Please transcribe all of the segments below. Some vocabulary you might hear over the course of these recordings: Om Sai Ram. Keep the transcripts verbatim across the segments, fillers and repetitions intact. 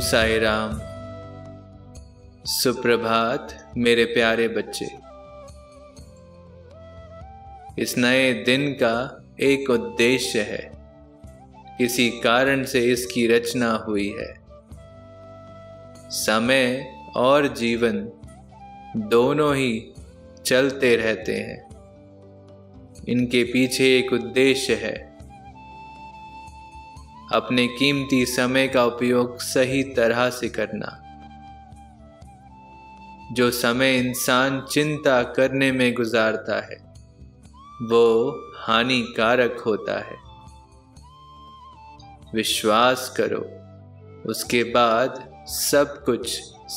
ओम साई राम। सुप्रभात मेरे प्यारे बच्चे। इस नए दिन का एक उद्देश्य है, किसी कारण से इसकी रचना हुई है। समय और जीवन दोनों ही चलते रहते हैं, इनके पीछे एक उद्देश्य है। अपने कीमती समय का उपयोग सही तरह से करना। जो समय इंसान चिंता करने में गुजारता है वो हानिकारक होता है। विश्वास करो, उसके बाद सब कुछ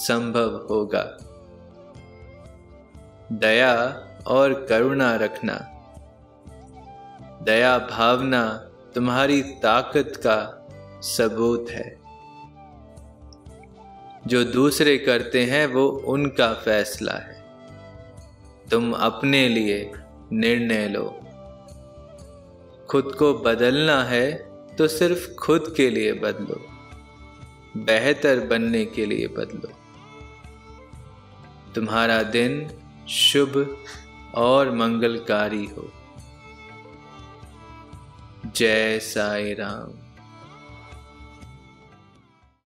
संभव होगा। दया और करुणा रखना। दया भावना तुम्हारी ताकत का सबूत है। जो दूसरे करते हैं वो उनका फैसला है, तुम अपने लिए निर्णय लो। खुद को बदलना है तो सिर्फ खुद के लिए बदलो, बेहतर बनने के लिए बदलो। तुम्हारा दिन शुभ और मंगलकारी हो। जय साईं राम।